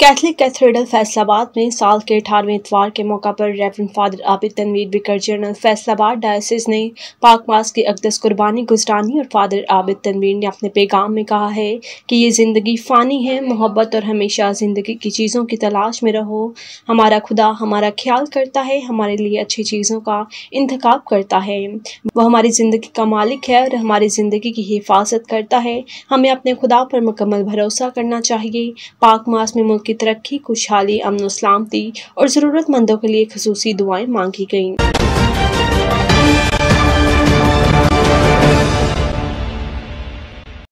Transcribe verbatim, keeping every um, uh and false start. Catholic cathedral Faisalabad में साल के अठारहवें इतवार के मौका पर reverend father Abid Tanveer vicar general Faisalabad diocese ने पाक मास की अकदस कुर्बानी गुजरानी और फादर आबिद तनवीर ने अपने पैगाम में कहा है कि ये ज़िंदगी फ़ानी है, मोहब्बत और हमेशा ज़िंदगी की चीज़ों की तलाश में रहो। हमारा खुदा हमारा ख्याल करता है, हमारे लिए अच्छी चीज़ों का इंतखाब करता है। वह हमारी ज़िंदगी का मालिक है और हमारी ज़िंदगी की हिफाजत करता है। हमें अपने खुदा पर मुकम्मल भरोसा करना चाहिए। पाक मास में की तरक्की, खुशहाली, अमन और सलामती और ज़रूरतमंदों के लिए ख़ुसूसी दुआएं मांगी गईं।